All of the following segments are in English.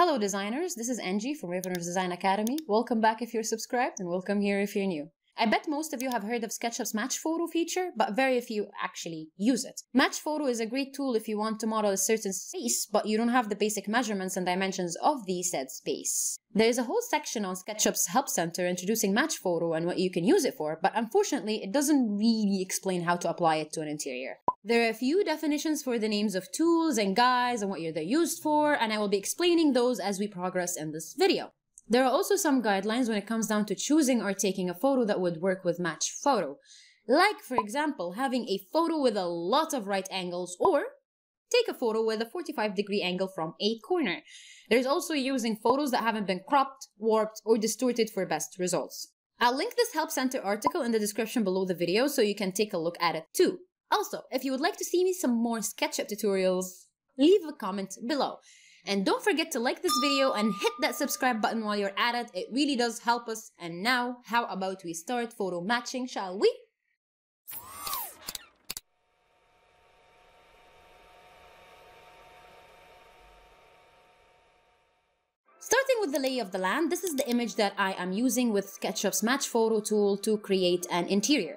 Hello designers, this is Angie from Raveners Design Academy. Welcome back if you're subscribed and welcome here if you're new. I bet most of you have heard of SketchUp's Match Photo feature, but very few actually use it. Match Photo is a great tool if you want to model a certain space, but you don't have the basic measurements and dimensions of the said space. There is a whole section on SketchUp's Help Center introducing Match Photo and what you can use it for, but unfortunately, it doesn't really explain how to apply it to an interior. There are a few definitions for the names of tools and guides and what they're used for, and I will be explaining those as we progress in this video. There are also some guidelines when it comes down to choosing or taking a photo that would work with Match Photo. Like, for example, having a photo with a lot of right angles or take a photo with a 45-degree angle from a corner. There's also using photos that haven't been cropped, warped, or distorted for best results. I'll link this Help Center article in the description below the video so you can take a look at it too. Also, if you would like to see me some more SketchUp tutorials, leave a comment below. And don't forget to like this video and hit that subscribe button while you're at it. It really does help us. And now, how about we start photo matching, shall we? Starting with the lay of the land, this is the image that I am using with SketchUp's Match Photo tool to create an interior.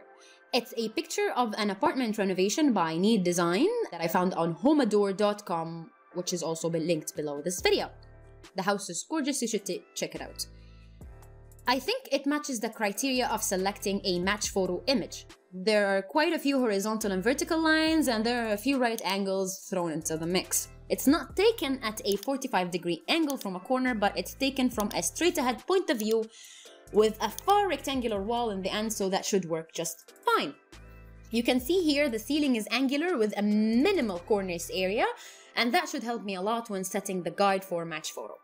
It's a picture of an apartment renovation by Need Design that I found on homeadore.com. which is also been linked below this video. The house is gorgeous, you should check it out. I think it matches the criteria of selecting a match photo image. There are quite a few horizontal and vertical lines, and there are a few right angles thrown into the mix. It's not taken at a 45-degree angle from a corner, but it's taken from a straight-ahead point of view with a far rectangular wall in the end, so that should work just fine. You can see here the ceiling is angular with a minimal cornice area, and that should help me a lot when setting the guide for Match Photo.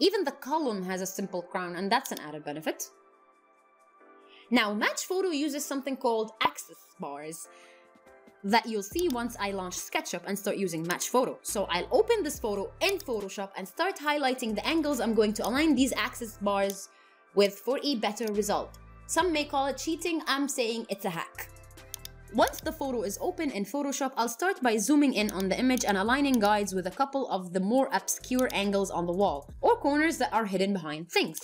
Even the column has a simple crown, and that's an added benefit. Now, Match Photo uses something called axis bars that you'll see once I launch SketchUp and start using Match Photo. So I'll open this photo in Photoshop and start highlighting the angles I'm going to align these axis bars with for a better result. Some may call it cheating, I'm saying it's a hack. Once the photo is open in Photoshop, I'll start by zooming in on the image and aligning guides with a couple of the more obscure angles on the wall, or corners that are hidden behind things.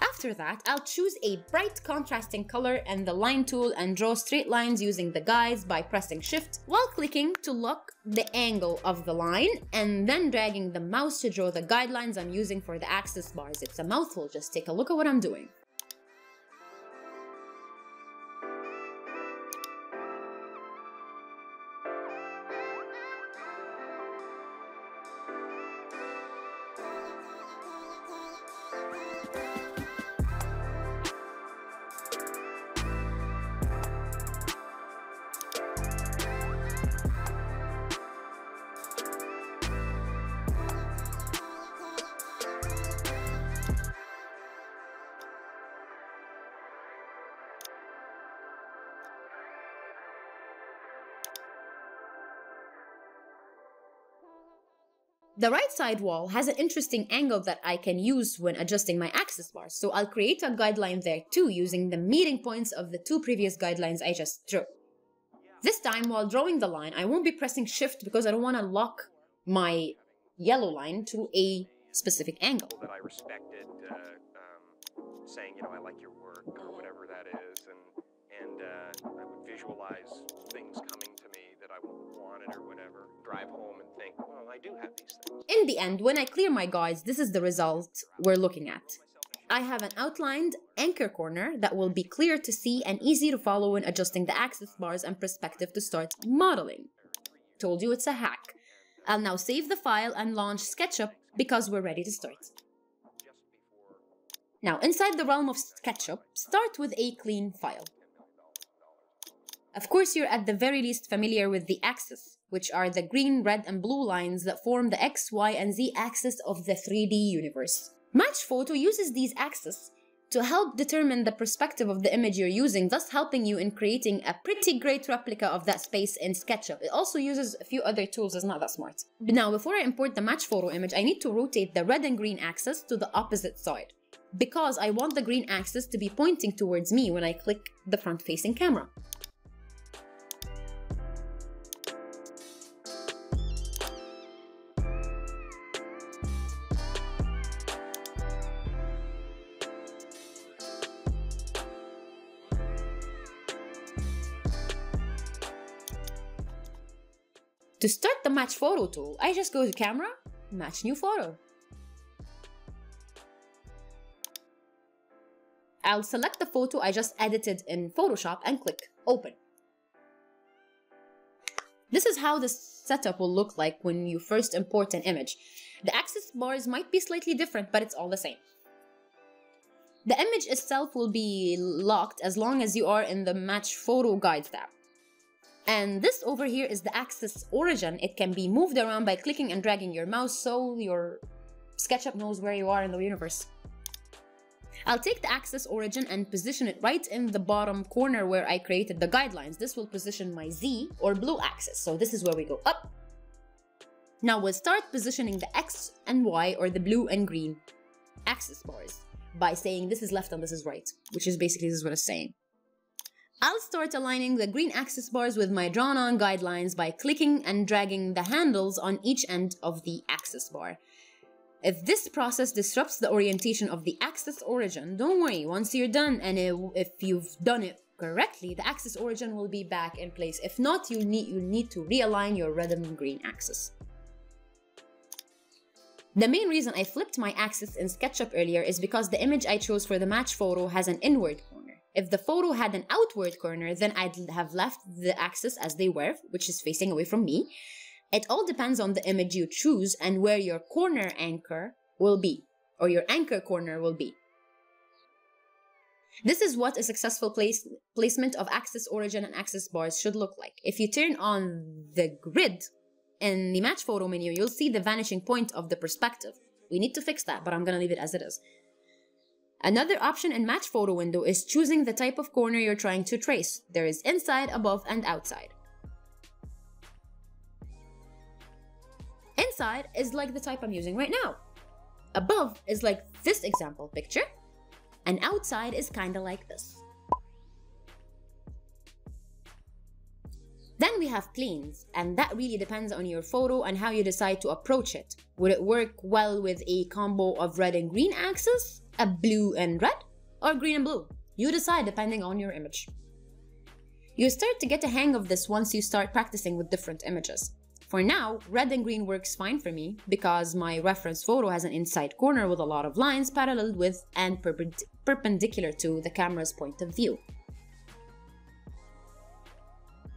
After that, I'll choose a bright contrasting color and the line tool and draw straight lines using the guides by pressing Shift while clicking to lock the angle of the line and then dragging the mouse to draw the guidelines I'm using for the axis bars. It's a mouthful, just take a look at what I'm doing. The right side wall has an interesting angle that I can use when adjusting my axis bars, so I'll create a guideline there too using the meeting points of the two previous guidelines I just drew. This time, while drawing the line, I won't be pressing Shift because I don't want to lock my yellow line to a specific angle. That I respected, saying, you know, I like your work or whatever that is, and I would visualize things coming to me that I wanted or whatever. Drive home and think, well, I do have these things. In the end, when I clear my guides, this is the result we're looking at. I have an outlined anchor corner that will be clear to see and easy to follow when adjusting the axis bars and perspective to start modeling. Told you it's a hack. I'll now save the file and launch SketchUp because we're ready to start. Now, inside the realm of SketchUp, start with a clean file. Of course, you're at the very least familiar with the axis, which are the green, red, and blue lines that form the X, Y, and Z axis of the 3D universe. Match Photo uses these axes to help determine the perspective of the image you're using, thus helping you in creating a pretty great replica of that space in SketchUp. It also uses a few other tools, it's not that smart. Now, before I import the Match Photo image, I need to rotate the red and green axis to the opposite side, because I want the green axis to be pointing towards me when I click the front-facing camera. To start the Match Photo tool, I just go to Camera, Match New Photo. I'll select the photo I just edited in Photoshop and click Open. This is how the setup will look like when you first import an image. The access bars might be slightly different, but it's all the same. The image itself will be locked as long as you are in the Match Photo Guides tab. And this over here is the axis origin. It can be moved around by clicking and dragging your mouse, so your SketchUp knows where you are in the universe. I'll take the axis origin and position it right in the bottom corner where I created the guidelines. This will position my Z or blue axis. So this is where we go up. Now we'll start positioning the X and Y, or the blue and green axis bars, by saying this is left and this is right, which is basically this is what it's saying. I'll start aligning the green axis bars with my drawn on guidelines by clicking and dragging the handles on each end of the axis bar. If this process disrupts the orientation of the axis origin, don't worry, once you're done, and if you've done it correctly, the axis origin will be back in place. If not, you'll need to realign your red and green axis. The main reason I flipped my axis in SketchUp earlier is because the image I chose for the Match Photo has an inward corner. If the photo had an outward corner, then I'd have left the axis as they were, which is facing away from me. It all depends on the image you choose and where your corner anchor will be, or your anchor corner will be. This is what a successful placement of axis origin and axis bars should look like. If you turn on the grid in the Match Photo menu, you'll see the vanishing point of the perspective. We need to fix that, but I'm going to leave it as it is. Another option in Match Photo window is choosing the type of corner you're trying to trace. There is inside, above, and outside. Inside is like the type I'm using right now. Above is like this example picture, and outside is kind of like this. Then we have planes, and that really depends on your photo and how you decide to approach it. Would it work well with a combo of red and green axis, a blue and red, or green and blue? You decide depending on your image. You start to get the hang of this once you start practicing with different images. For now, red and green works fine for me because my reference photo has an inside corner with a lot of lines parallel with and perpendicular to the camera's point of view.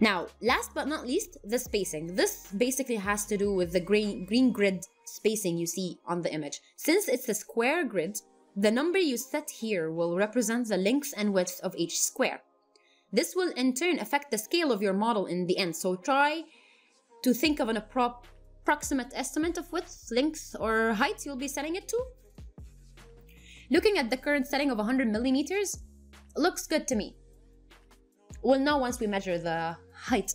Now, last but not least, the spacing. This basically has to do with the green grid spacing you see on the image. Since it's a square grid, the number you set here will represent the length and width of each square. This will in turn affect the scale of your model in the end, so try to think of an approximate estimate of width, length, or height you'll be setting it to. Looking at the current setting of 100 millimeters, looks good to me. We'll know once we measure the height.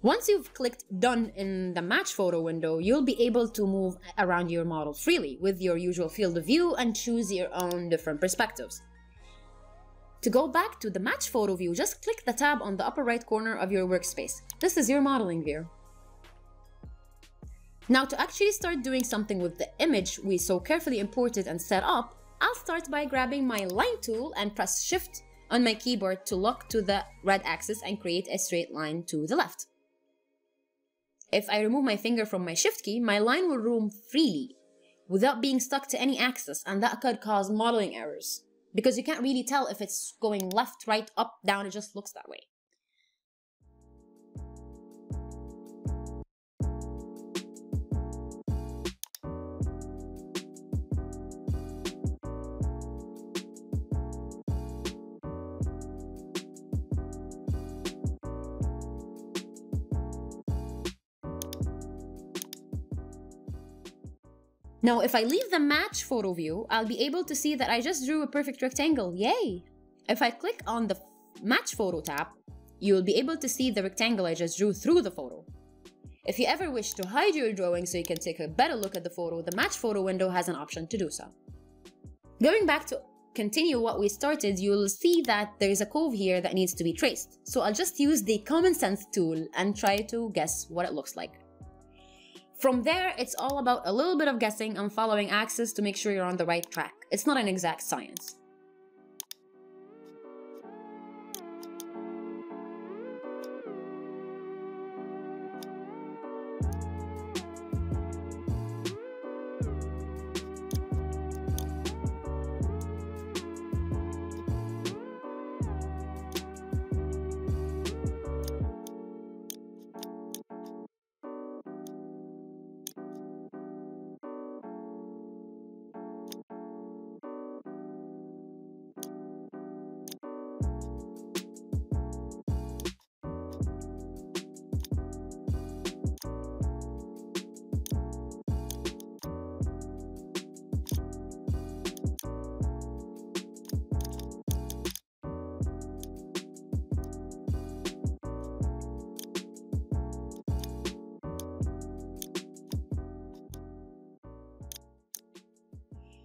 Once you've clicked Done in the Match Photo window, you'll be able to move around your model freely with your usual field of view and choose your own different perspectives. To go back to the Match Photo view, just click the tab on the upper right corner of your workspace. This is your modeling view. Now, to actually start doing something with the image we so carefully imported and set up, I'll start by grabbing my line tool and press Shift on my keyboard to lock to the red axis and create a straight line to the left. If I remove my finger from my Shift key, my line will roam freely without being stuck to any axis, and that could cause modeling errors because you can't really tell if it's going left, right, up, down. It just looks that way. Now, if I leave the Match Photo view, I'll be able to see that I just drew a perfect rectangle. Yay! If I click on the Match Photo tab, you'll be able to see the rectangle I just drew through the photo. If you ever wish to hide your drawing so you can take a better look at the photo, the Match Photo window has an option to do so. Going back to continue what we started, you'll see that there's a cove here that needs to be traced. So I'll just use the Common Sense tool and try to guess what it looks like. From there, it's all about a little bit of guessing and following axis to make sure you're on the right track. It's not an exact science.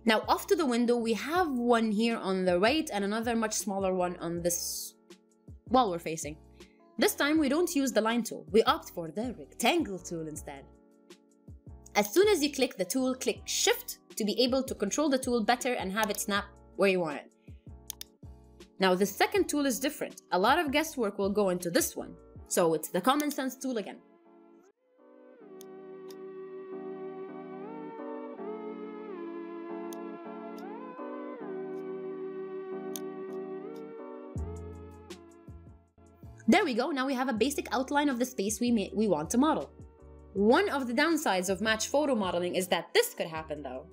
Now, after the window, we have one here on the right and another much smaller one on this wall we're facing. This time, we don't use the line tool. We opt for the rectangle tool instead. As soon as you click the tool, click Shift to be able to control the tool better and have it snap where you want it. Now, the second tool is different. A lot of guesswork will go into this one. So it's the common sense tool again. There we go, now we have a basic outline of the space we want to model. One of the downsides of match photo modeling is that this could happen though.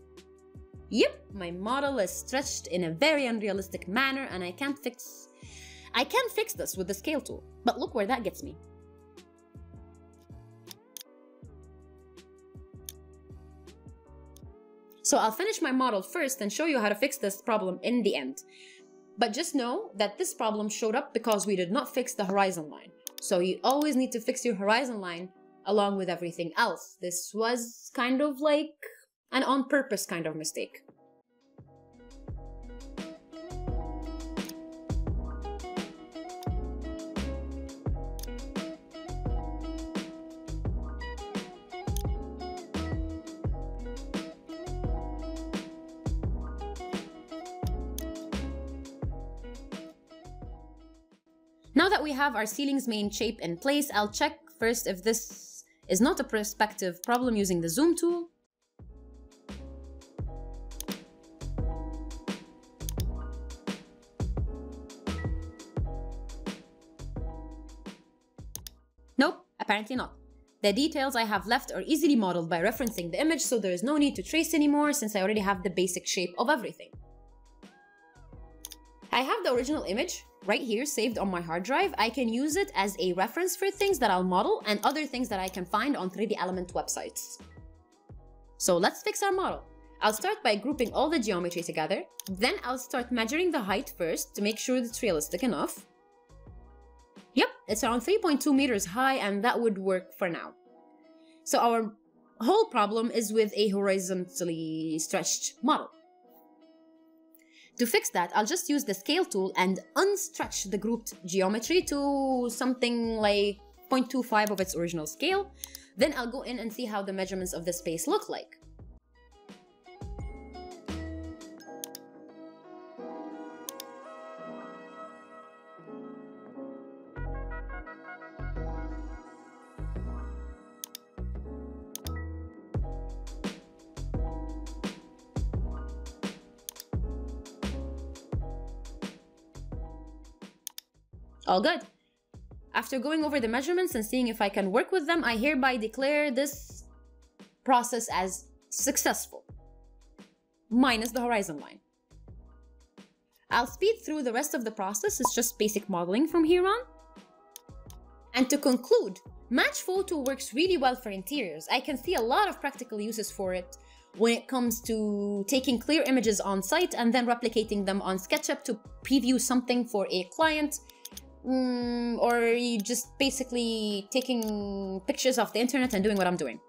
Yep, my model is stretched in a very unrealistic manner and I can fix this with the scale tool, but look where that gets me. So I'll finish my model first and show you how to fix this problem in the end. But just know that this problem showed up because we did not fix the horizon line. So you always need to fix your horizon line along with everything else. This was kind of like an on-purpose kind of mistake. Now that we have our ceiling's main shape in place, I'll check first if this is not a perspective problem using the zoom tool. Nope, apparently not. The details I have left are easily modeled by referencing the image, so there is no need to trace anymore since I already have the basic shape of everything. I have the original image right here saved on my hard drive. I can use it as a reference for things that I'll model and other things that I can find on 3D Element websites. So let's fix our model. I'll start by grouping all the geometry together. Then I'll start measuring the height first to make sure it's realistic enough. Yep, it's around 3.2 meters high and that would work for now. So our whole problem is with a horizontally stretched model. To fix that, I'll just use the scale tool and unstretch the grouped geometry to something like 0.25 of its original scale. Then I'll go in and see how the measurements of the space look like. All good. After going over the measurements and seeing if I can work with them, I hereby declare this process as successful, minus the horizon line. I'll speed through the rest of the process. It's just basic modeling from here on. And to conclude, Match Photo works really well for interiors. I can see a lot of practical uses for it when it comes to taking clear images on site and then replicating them on SketchUp to preview something for a client. Or you just basically taking pictures off the internet and doing what I'm doing.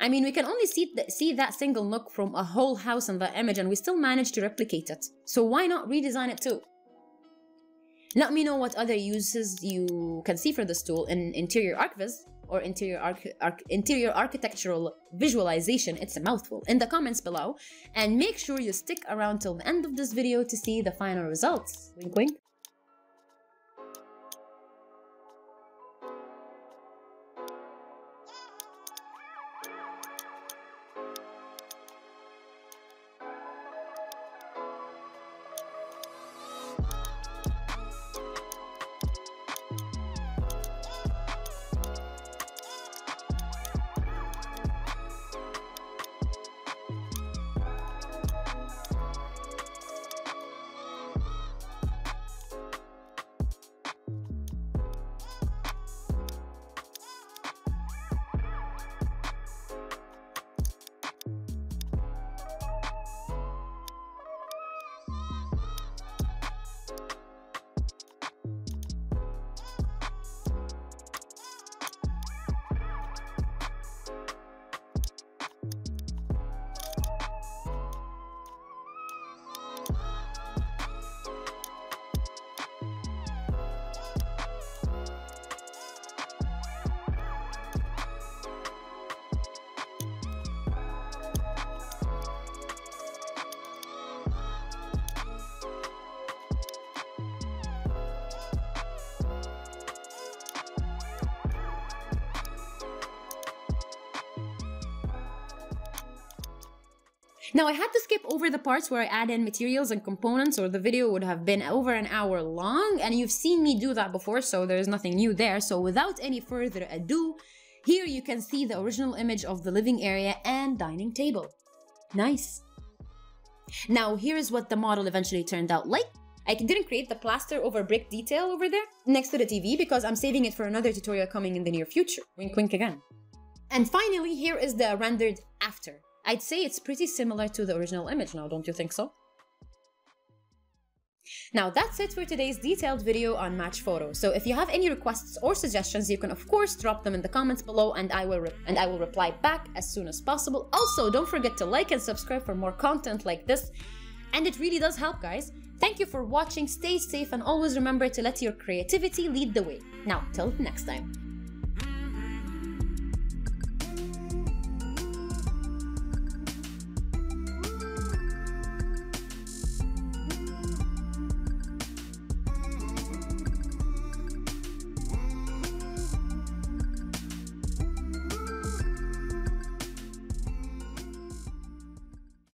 I mean, we can only see that single nook from a whole house in the image and we still manage to replicate it. So why not redesign it too? Let me know what other uses you can see for this tool in Interior ArcViz or interior architectural visualization, it's a mouthful, in the comments below, and make sure you stick around till the end of this video to see the final results. Wink wink. Now I had to skip over the parts where I add in materials and components, or the video would have been over an hour long, and you've seen me do that before, so there's nothing new there. So without any further ado, here you can see the original image of the living area and dining table. Nice. Now here's what the model eventually turned out like. I didn't create the plaster over brick detail over there next to the TV because I'm saving it for another tutorial coming in the near future. Wink wink again. And finally, here is the rendered after. I'd say it's pretty similar to the original image now, don't you think so? Now that's it for today's detailed video on Match Photo. So if you have any requests or suggestions, you can of course drop them in the comments below, and I will reply back as soon as possible. Also, don't forget to like and subscribe for more content like this, and it really does help, guys. Thank you for watching, stay safe, and always remember to let your creativity lead the way. Now, till next time.